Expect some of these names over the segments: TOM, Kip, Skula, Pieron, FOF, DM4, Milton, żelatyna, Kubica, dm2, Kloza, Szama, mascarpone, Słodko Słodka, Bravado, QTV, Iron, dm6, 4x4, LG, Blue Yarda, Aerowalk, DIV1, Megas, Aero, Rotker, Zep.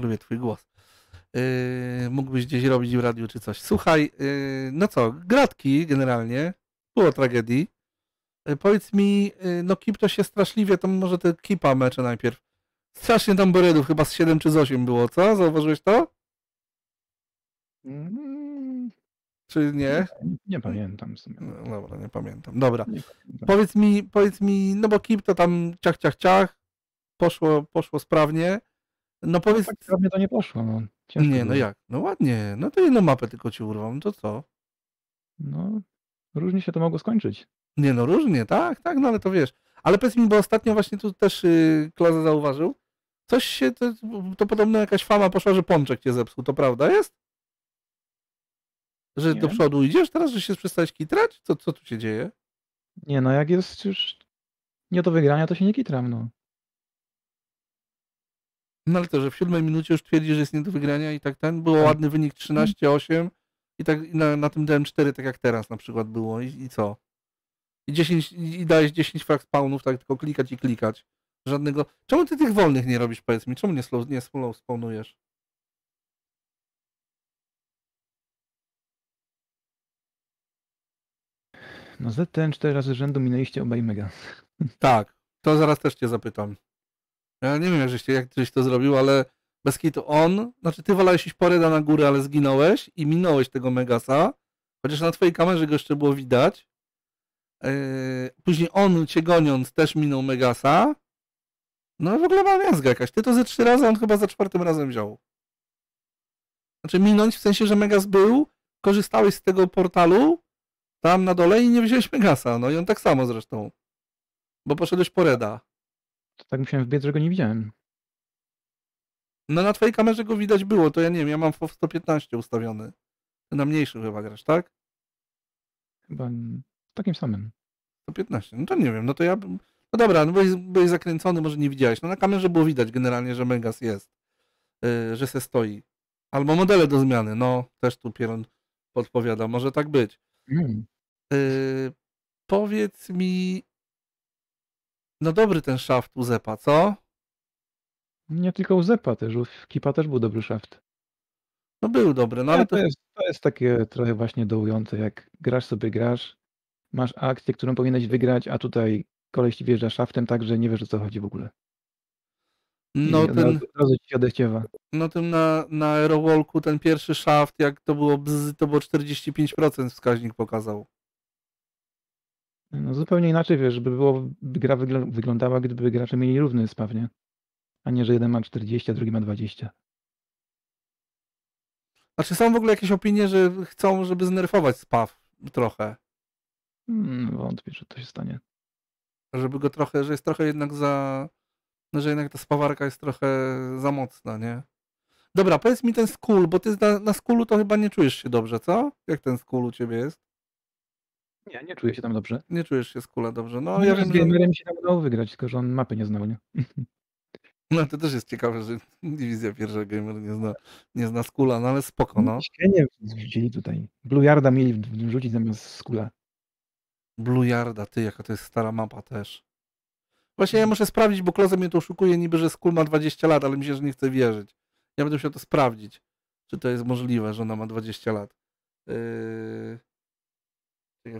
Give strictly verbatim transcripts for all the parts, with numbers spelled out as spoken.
Lubię twój głos. Yy, mógłbyś gdzieś robić w radiu czy coś. Słuchaj, yy, no co, gratki generalnie. Było tragedii. Yy, powiedz mi, yy, no Kip to się straszliwie, to może te Kipa mecze najpierw. Strasznie tam borydów, chyba z siedem czy z osiem było, co? Zauważyłeś to? Mm. Czy nie? nie? Nie pamiętam w sumie. No, dobra, nie pamiętam. Dobra. Nie pamiętam. Powiedz mi, powiedz mi, no bo Kip to tam ciach, ciach, ciach. Poszło, poszło sprawnie. No powiedz... No tak sprawnie to nie poszło, no. Ciężko nie, było. No jak? No ładnie. No to jedną mapę tylko ci urwam, to co? No, różnie się to mogło skończyć. Nie no, różnie, tak, tak, no ale to wiesz. Ale powiedz mi, bo ostatnio właśnie tu też yy, Kloza zauważył, coś się, to, to podobno jakaś fama poszła, że pączek cię zepsuł, to prawda jest? Że nie. Do przodu idziesz teraz, że się przestałeś kitrać? Co, co tu się dzieje? Nie no, jak jest już nie do wygrania, to się nie kitram, no. No ale to, że w siódmej minucie już twierdzi, że jest nie do wygrania i tak ten, było ładny wynik trzynaście osiem i tak na, na tym D M cztery tak jak teraz na przykład było i, i co? I, dziesięć, i dajesz dziesięć frag spawnów, tak tylko klikać i klikać. Żadnego... Czemu ty tych wolnych nie robisz, powiedz mi? Czemu nie slow, nie slow spawnujesz? No Z T N cztery razy rzędu minęliście obaj mega. Tak, to zaraz też cię zapytam. Ja nie wiem, żeście, jak ktoś to zrobił, ale bez kitu on, znaczy ty wolałeś iść poreda na górę, ale zginąłeś i minąłeś tego Megasa, chociaż na twojej kamerze go jeszcze było widać. Yy, później on cię goniąc też minął Megasa. No w ogóle ma jazga jakaś. Ty to ze trzy razy, on chyba za czwartym razem wziął. Znaczy minąć w sensie, że Megas był, korzystałeś z tego portalu tam na dole i nie wziąłeś Megasa. No i on tak samo zresztą. Bo poszedłeś poreda. To tak musiałem wbiec, że go nie widziałem. No na twojej kamerze go widać było, to ja nie wiem, ja mam F O F sto piętnaście ustawiony. Ty na mniejszym chyba grasz, tak? Chyba takim samym. sto piętnaście, no to nie wiem, no to ja bym... No dobra, no byłeś, byłeś zakręcony, może nie widziałeś. No na kamerze było widać generalnie, że Megas jest. Yy, że se stoi. Albo modele do zmiany, no też tu Pieron podpowiada, może tak być. Mm. Yy, powiedz mi... No dobry ten szaft u Zepa, co? Nie tylko u Zepa też, u Kipa też był dobry szaft. No był dobry, no ale to... To jest, to jest takie trochę właśnie dołujące, jak grasz sobie grasz, masz akcję, którą powinieneś wygrać, a tutaj koleś ci wjeżdża szaftem tak, że nie wiesz o co chodzi w ogóle. No I ten... No tym na, na Aerowalku ten pierwszy szaft, jak to było bzz, to było czterdzieści pięć procent wskaźnik pokazał. No zupełnie inaczej, wiesz, żeby było, gra wygl wyglądała, gdyby gracze mieli równy spaw, nie? A nie, że jeden ma czterdzieści, a drugi ma dwadzieścia. Znaczy są w ogóle jakieś opinie, że chcą, żeby znerfować spaw trochę? Hmm, wątpię, że to się stanie. Żeby go trochę, że jest trochę jednak za... że jednak ta spawarka jest trochę za mocna, nie? Dobra, powiedz mi ten Skul, bo ty na, na Skulu to chyba nie czujesz się dobrze, co? Jak ten Skul u ciebie jest? Nie, nie czuję się tam dobrze. Nie czujesz się Skula dobrze. No, no ja wiem, że... mi się tam udało wygrać, tylko że on mapy nie znał, nie? No to też jest ciekawe, że Dywizja Pierwsza Gamer nie zna, nie zna Skula, no ale spoko, no. Śmienie wrzucili tutaj. Blue Yarda mieli wrzucić zamiast Skula. Blue Yarda, ty, jaka to jest stara mapa też. Właśnie ja muszę sprawdzić, bo Kloza mnie to oszukuje, niby, że Skul ma dwadzieścia lat, ale mi się, że nie chce wierzyć. Ja będę musiał to sprawdzić, czy to jest możliwe, że ona ma dwadzieścia lat. Yy...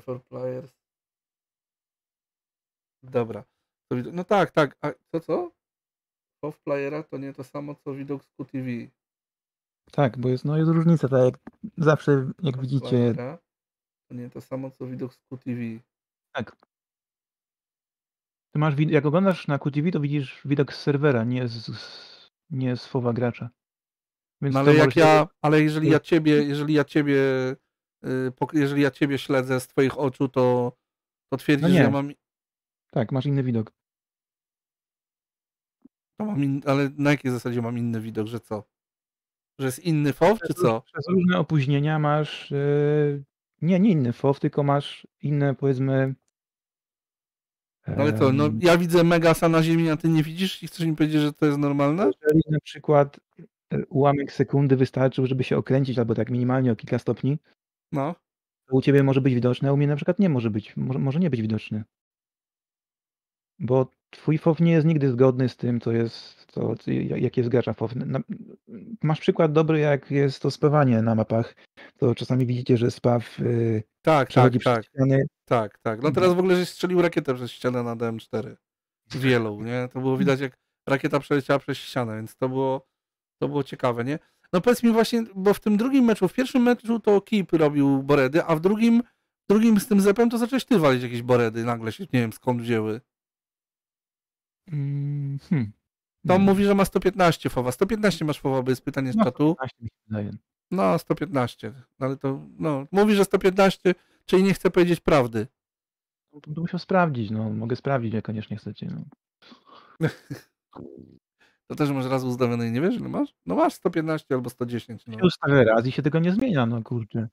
For players. Dobra. No tak, tak. A to co? F O F playera to nie to samo, co widok z Q T V. Tak, bo jest, no jest różnica, tak jak zawsze, jak widzicie. To nie to samo, co widok z Q T V. Tak. Ty masz, jak oglądasz na Q T V, to widzisz widok z serwera, nie z, nie z F O W a gracza. Więc no ale jak ja, to... ale jeżeli ja ciebie, jeżeli ja ciebie Jeżeli ja ciebie śledzę z twoich oczu, to, to twierdzisz, no że ja mam... Tak, masz inny widok. To mam in... Ale na jakiej zasadzie mam inny widok, że co? Że jest inny F O W, przez, czy co? Przez różne opóźnienia masz... Yy... Nie, nie inny F O W, tylko masz inne, powiedzmy... Yy... Ale co, no ja widzę Megasa na ziemi, a ty nie widzisz i chcesz mi powiedzieć, że to jest normalne? Jeżeli na przykład ułamek sekundy wystarczył, żeby się okręcić, albo tak minimalnie o kilka stopni, no. U ciebie może być widoczny, a u mnie na przykład nie może być, może, może nie być widoczny. Bo twój F O W nie jest nigdy zgodny z tym, co jest, co, jak jest gracza F O W. Na, masz przykład dobry, jak jest to spawanie na mapach. To czasami widzicie, że spaw yy, tak, tak, tak. ściany. Tak, tak. No teraz w ogóle żeś strzelił rakietę przez ścianę na D M cztery. Wielu, nie? To było widać, jak rakieta przeleciała przez ścianę, więc to było, to było ciekawe, nie? No powiedz mi właśnie, bo w tym drugim meczu, w pierwszym meczu to Kip robił boredy, a w drugim, drugim z tym zepem to zacząłeś ty walić jakieś boredy, nagle się, nie wiem, skąd wzięły. Hmm. Tom hmm. mówi, że ma sto piętnaście F O W-a. sto piętnaście masz F O W-a, bo jest pytanie z czatu. No, sto piętnaście. Ale to, no, mówi, że sto piętnaście, czyli nie chce powiedzieć prawdy. No, to musiał sprawdzić, no. Mogę sprawdzić, jak koniecznie chcecie, no. To też masz raz uzdawiony i nie wiesz, ile masz? No masz sto piętnaście albo sto dziesięć. No. Ustawię raz i się tego nie zmienia, no kurczę.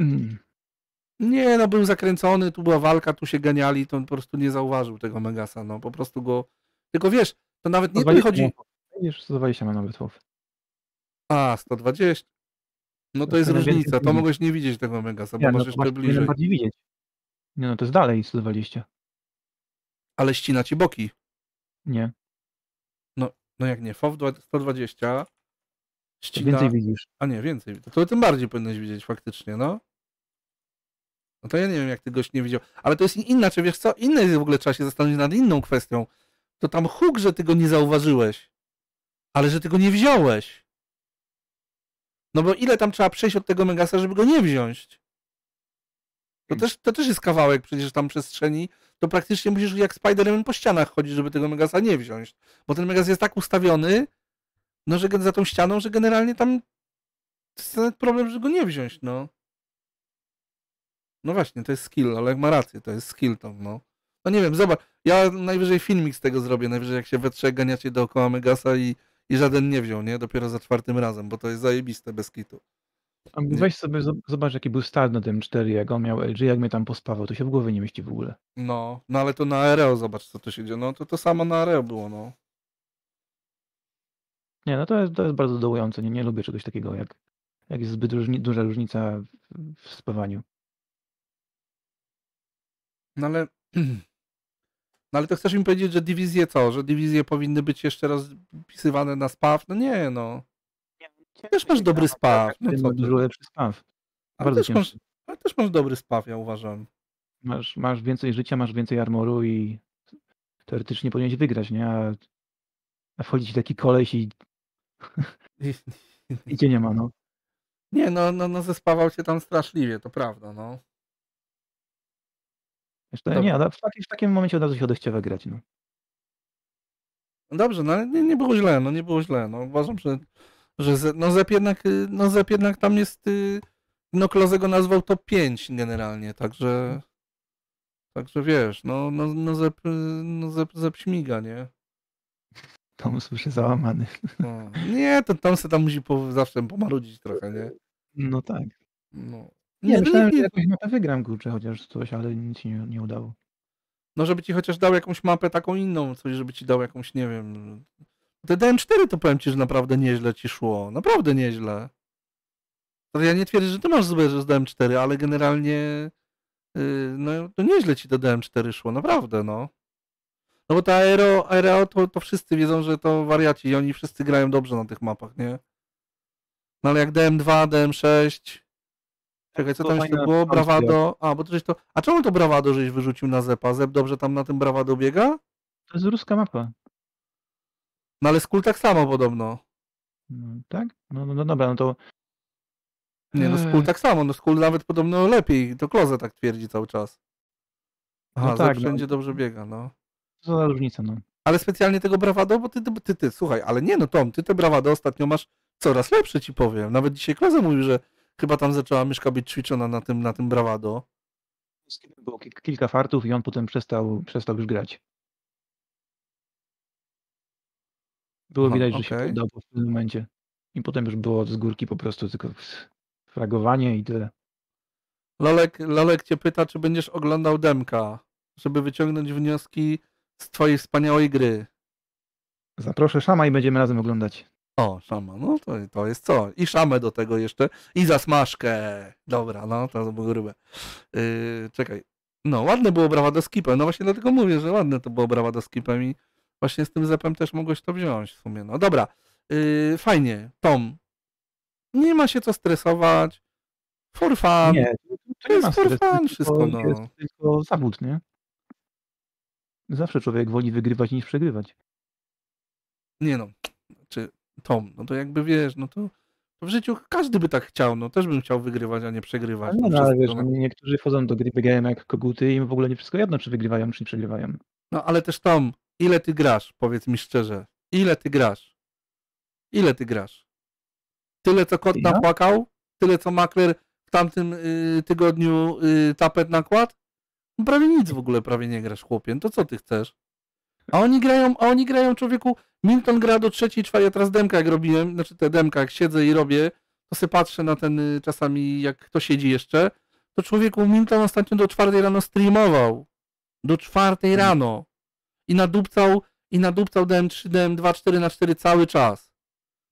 Mm. Nie, no był zakręcony, tu była walka, tu się ganiali, to on po prostu nie zauważył tego Megasa, no po prostu go... Tylko wiesz, to nawet nie tu chodzi... Wiesz, sto dwadzieścia ma nawet F O W. A, sto dwadzieścia. No to, to jest różnica, to mogłeś nie widzieć tego Megasa, bo możesz jeszcze bliżej. Widzieć. Nie no, to jest dalej sto dwadzieścia. Ale ścina ci boki. Nie. No, no jak nie, F O W sto dwadzieścia ścina... Więcej widzisz. A nie, więcej. To tym bardziej powinieneś widzieć faktycznie, no. No to ja nie wiem, jak ty goś nie widział. Ale to jest inna, czy wiesz co? Inne jest w ogóle, trzeba się zastanowić nad inną kwestią. To tam huk, że ty go nie zauważyłeś. Ale że ty go nie wziąłeś. No bo ile tam trzeba przejść od tego Megasa, żeby go nie wziąć? To też, to też jest kawałek przecież tam przestrzeni. To praktycznie musisz jak Spider-Man po ścianach chodzić, żeby tego Megasa nie wziąć. Bo ten Megas jest tak ustawiony, no że za tą ścianą, że generalnie tam jest nawet problem, żeby go nie wziąć, no. No właśnie, to jest skill, ale jak ma rację, to jest skill tam, no. No nie wiem, zobacz, ja najwyżej filmik z tego zrobię, najwyżej jak się we trzech ganiacie dookoła Megasa i, i żaden nie wziął, nie? Dopiero za czwartym razem, bo to jest zajebiste bez kitu. A weź sobie, zobacz jaki był start na D M cztery, jak on miał L G, jak mnie tam pospawał, to się w głowie nie mieści w ogóle. No, no ale to na Aero zobacz, co tu się dzieje, no to to samo na Aero było, no. Nie, no to jest, to jest bardzo dołujące, nie, nie lubię czegoś takiego, jak, jak jest zbyt różni, duża różnica w, w spawaniu. No ale, no ale to chcesz mi powiedzieć, że dywizje co? Że dywizje powinny być jeszcze raz pisywane na spaw? No nie, no. Też masz dobry spaw. No co ty? Dużo lepszy spaw. Ale też, masz, ale też masz dobry spaw, ja uważam. Masz, masz więcej życia, masz więcej armoru i teoretycznie powinieneś wygrać, nie? A, a wchodzi ci taki koleś i... I cię nie ma, no. Nie, no, no, no zespawał cię tam straszliwie, to prawda, no. Jeszcze, nie, ale w, taki, w takim momencie od razu się odechcie wygrać, no. Dobrze, no ale nie, nie było źle, no nie było źle, no uważam, że, że Zep, no, Zep jednak, no Zep jednak tam jest, no Kloza go nazwał top pięć generalnie, także, także wiesz, no, no, no, Zep, no Zep, Zep śmiga, nie? Tom słyszy załamany. No. Nie, to Tom se tam musi po, zawsze pomarudzić trochę, nie? No tak. No. Nie, nie myślałem, nie, że jakąś mapę wygram, kurczę, chociaż coś, ale nic się nie, nie udało. No żeby ci chociaż dał jakąś mapę taką inną, coś, żeby ci dał jakąś, nie wiem... Te D M cztery to powiem ci, że naprawdę nieźle ci szło, naprawdę nieźle. Ja nie twierdzę, że ty masz złe, że z D M cztery, ale generalnie... Yy, no to nieźle ci to D M cztery szło, naprawdę, no. No bo ta Aero, Aero to, to wszyscy wiedzą, że to wariaci i oni wszyscy grają dobrze na tych mapach, nie? No ale jak D M dwa, D M sześć... Czekaj, co tam jeszcze było? Bravado. A, bo to, to... A czemu to Bravado żeś wyrzucił na Zepa? Zep dobrze tam na tym Bravado biega? To jest ruska mapa. No ale Skul tak samo podobno. No, tak? No, no, no dobra, no to... Nie, no Skul tak samo. No Skul nawet podobno lepiej. To Kloza tak twierdzi cały czas. Aha, no tak, Zep wszędzie no. dobrze biega, no. Co za różnica, no. Ale specjalnie tego Bravado, bo ty, ty, ty, ty, słuchaj, ale nie no Tom, ty te Bravado ostatnio masz coraz lepsze, ci powiem. Nawet dzisiaj Kloza mówił, że chyba tam zaczęła myszka być ćwiczona na tym, na tym Bravado. Było kilka fartów i on potem przestał, przestał już grać. Było widać, no, okay. że się udało w tym momencie. I potem już było z górki po prostu tylko fragowanie i tyle. Lolek, Lolek cię pyta, czy będziesz oglądał demka, żeby wyciągnąć wnioski z twojej wspaniałej gry. Zaproszę Szama i będziemy razem oglądać. O, Szama, no to, to jest co? I Szamę do tego jeszcze. I zasmażkę. Dobra, no to było grube. Yy, czekaj. No, ładne było Bravado z Kipem. No właśnie dlatego mówię, że ładne to było Bravado z Kipem i Właśnie z tym zepem też mogłeś to wziąć w sumie. No dobra, yy, fajnie. Tom, nie ma się co stresować. For fun. Nie, to, to jest nie ma for stresu, fun wszystko. No. Jest tylko zawód, nie? Zawsze człowiek woli wygrywać niż przegrywać. Nie no, czy Tom, no to jakby wiesz, no to w życiu każdy by tak chciał, no też bym chciał wygrywać, a nie przegrywać. No, no ale wiesz, no, niektórzy wchodzą do gry biegają jak koguty i im w ogóle nie wszystko jedno, czy wygrywają, czy nie przegrywają. No ale też Tom, ile ty grasz? Powiedz mi szczerze. Ile ty grasz? Ile ty grasz? Tyle co kot napłakał? Tyle co makler w tamtym y, tygodniu y, tapet nakładł? Prawie nic w ogóle prawie nie grasz, chłopie. To co ty chcesz? A oni grają, a oni grają, człowieku. Milton gra do trzeciej, czwartej, ja teraz demka jak robiłem, znaczy te demka jak siedzę i robię, to sobie patrzę na ten czasami jak kto siedzi jeszcze, to człowieku Milton ostatnio do czwartej rano streamował. Do czwartej rano. I nadupcał, i nadupcał D M trzy, D M dwa, cztery na cztery cały czas.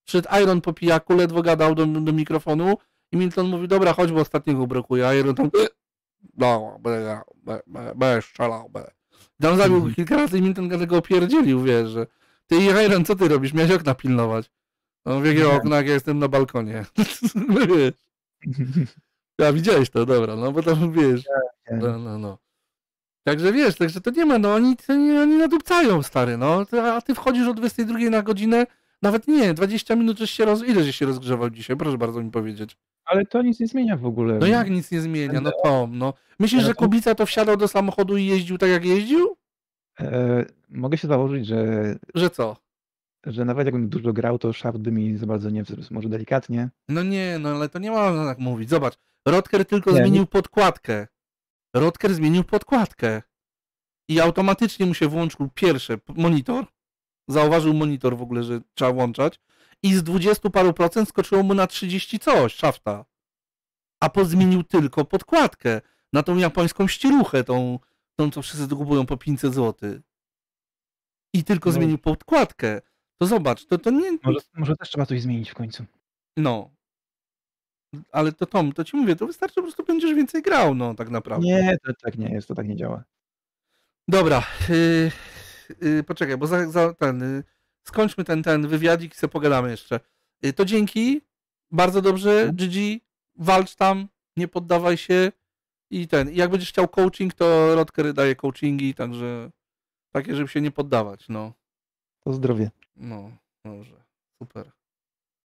Przed Iron po pijaku ledwo gadał do, do mikrofonu i Milton mówi, dobra, chodź, bo ostatniego brakuje, a Iron tam... No, będę be, strzelał, be. Tam zabił mm. kilka razy i Milton tego opierdzielił, wiesz, że ty Iron, co ty robisz? Miałeś okna pilnować. No, w jakiego okna, jak ja jestem na balkonie. Ja widziałeś to, dobra, no bo tam wiesz. No, no, no. Także wiesz, także to nie ma, no oni, oni nadupcają, stary, no. A ty wchodzisz o dwudziestej drugiej na godzinę, nawet nie, dwadzieścia minut, żeś się roz... ile żeś się rozgrzewał dzisiaj, proszę bardzo mi powiedzieć. Ale to nic nie zmienia w ogóle. No jak nic nie zmienia, no Tom, no. Myślisz, że Kubica to wsiadał do samochodu i jeździł tak jak jeździł? E, mogę się założyć, że... Że co? Że nawet jakbym dużo grał, to szaft by mi za bardzo nie wzrósł, może delikatnie. No nie, no ale to nie można tak mówić, zobacz. Rotker tylko nie, zmienił nie. podkładkę. Rotker zmienił podkładkę. I automatycznie mu się włączył pierwszy monitor. Zauważył monitor w ogóle, że trzeba włączać. I z dwudziestu paru procent skoczyło mu na trzydzieści coś, szafta. A pozmienił tylko podkładkę na tą japońską ścieruchę, tą, tą co wszyscy kupują po pięćset złotych. I tylko no. zmienił podkładkę. To zobacz, to, to nie... Może, może też trzeba coś zmienić w końcu. No. Ale to Tom, to ci mówię, to wystarczy, po prostu będziesz więcej grał, no tak naprawdę. Nie, to tak nie jest, to tak nie działa. Dobra. Yy, yy, poczekaj, bo za, za ten... Yy, skończmy ten, ten wywiadzik i sobie pogadamy jeszcze. To dzięki, bardzo dobrze, G G, walcz tam, nie poddawaj się i ten, jak będziesz chciał coaching, to Rotker daje coachingi, także takie, żeby się nie poddawać, no. To zdrowie. No, dobrze, super.